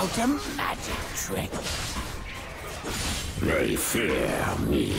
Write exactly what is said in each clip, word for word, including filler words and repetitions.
about a magic trick. They fear me.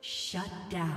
Shut down.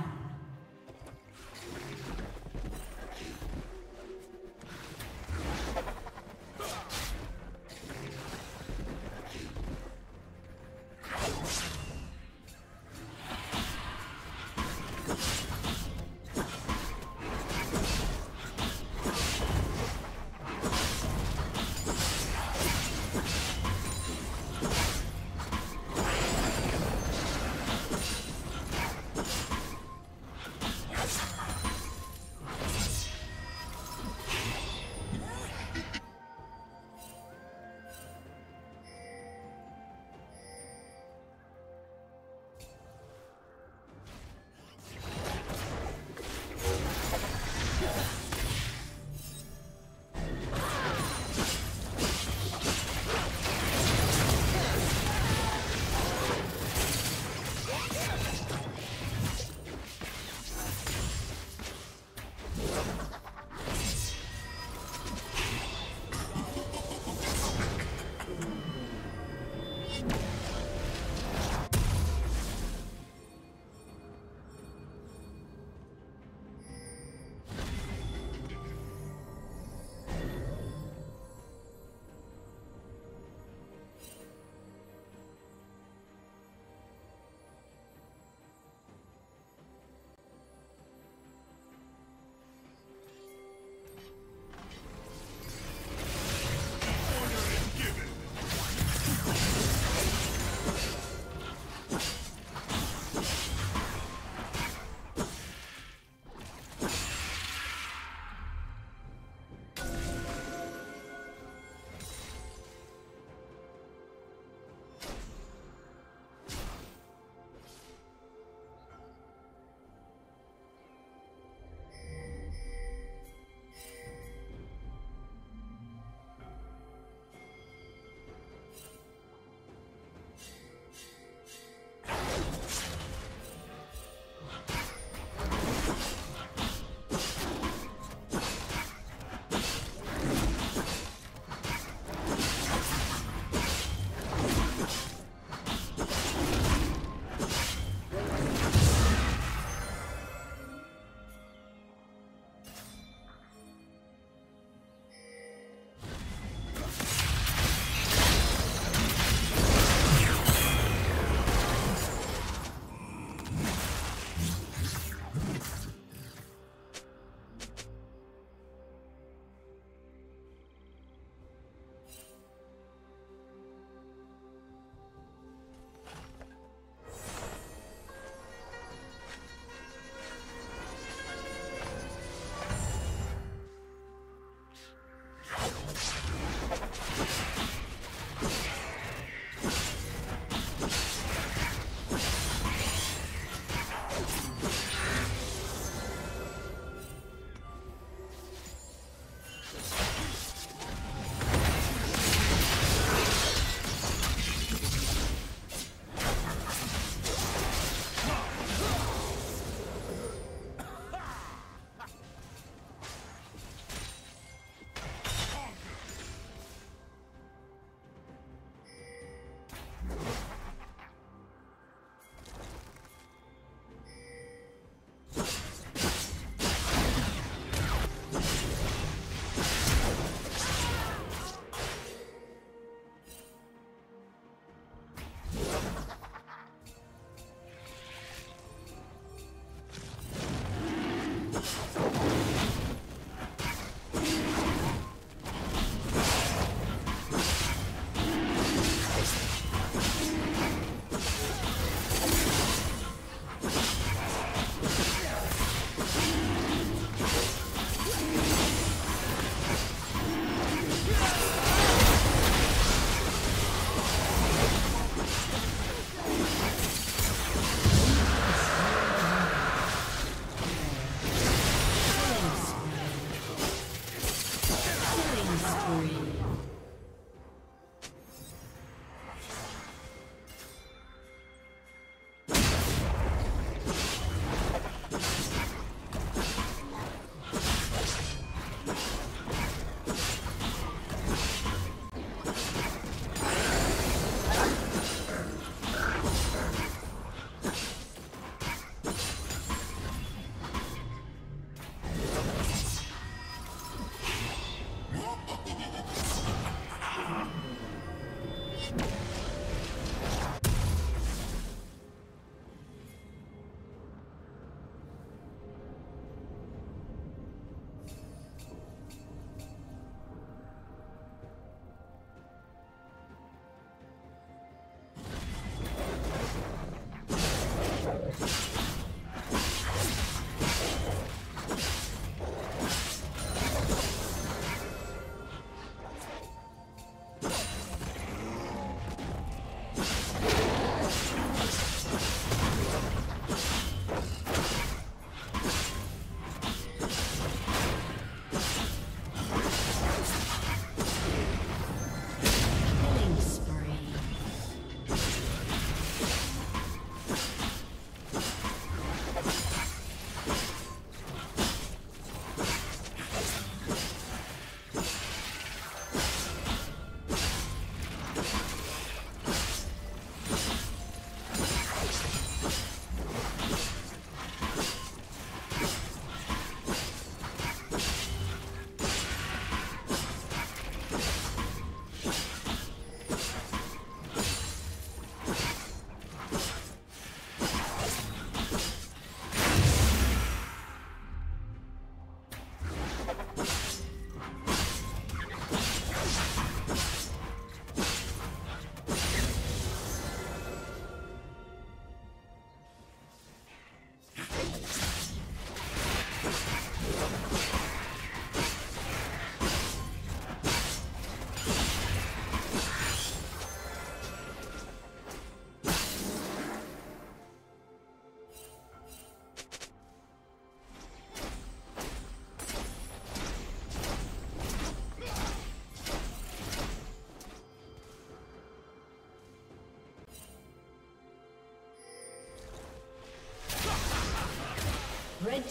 Red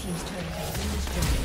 Team's turret has been destroyed.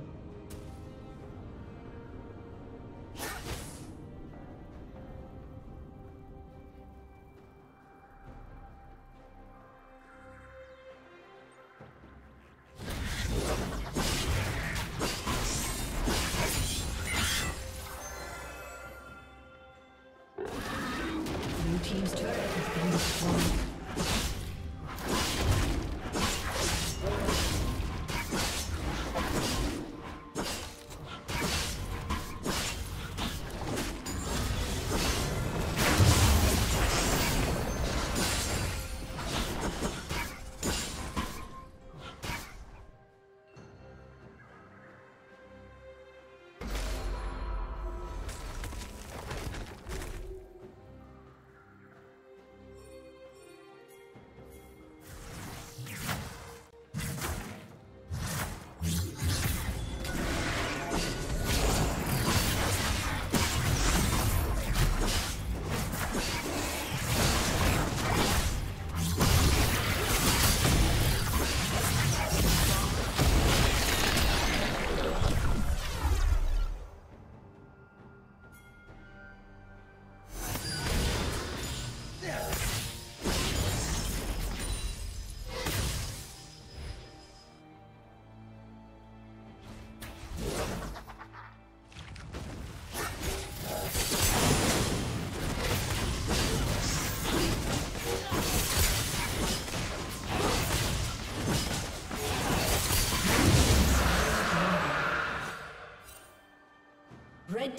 Red